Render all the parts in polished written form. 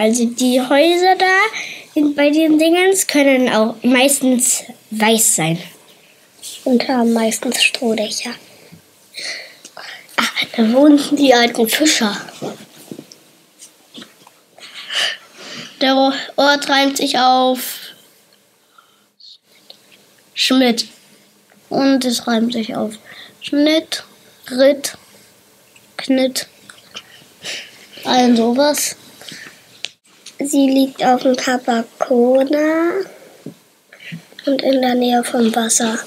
Also die Häuser da bei den Dingens können auch meistens weiß sein. Und haben meistens Strohdächer. Ah, da wohnten die alten Fischer. Der Ort reimt sich auf Schmidt. Und es reimt sich auf Schnitt, Ritt, Knitt. All sowas. Sie liegt auf dem Kap Arkona und in der Nähe vom Wasser.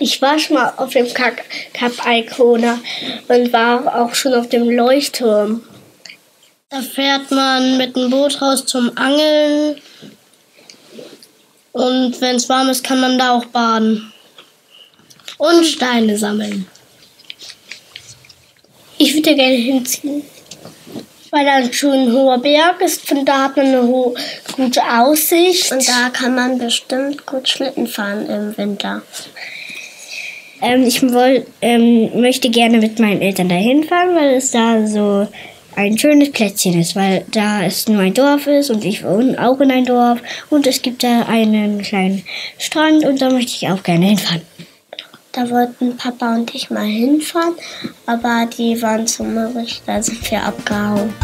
Ich war schon mal auf dem Kap Arkona und war auch schon auf dem Leuchtturm. Da fährt man mit dem Boot raus zum Angeln. Und wenn es warm ist, kann man da auch baden. Und Steine sammeln. Ich würde gerne hinziehen. Weil da ein schön hoher Berg ist und da hat man eine gute Aussicht. Und da kann man bestimmt gut Schlitten fahren im Winter. Ich möchte gerne mit meinen Eltern dahin fahren, weil es da so ein schönes Plätzchen ist. Weil da es nur ein Dorf ist und ich wohne auch in ein Dorf. Und es gibt da einen kleinen Strand und da möchte ich auch gerne hinfahren. Da wollten Papa und ich mal hinfahren, aber die waren zu mürrisch, da sind wir abgehauen.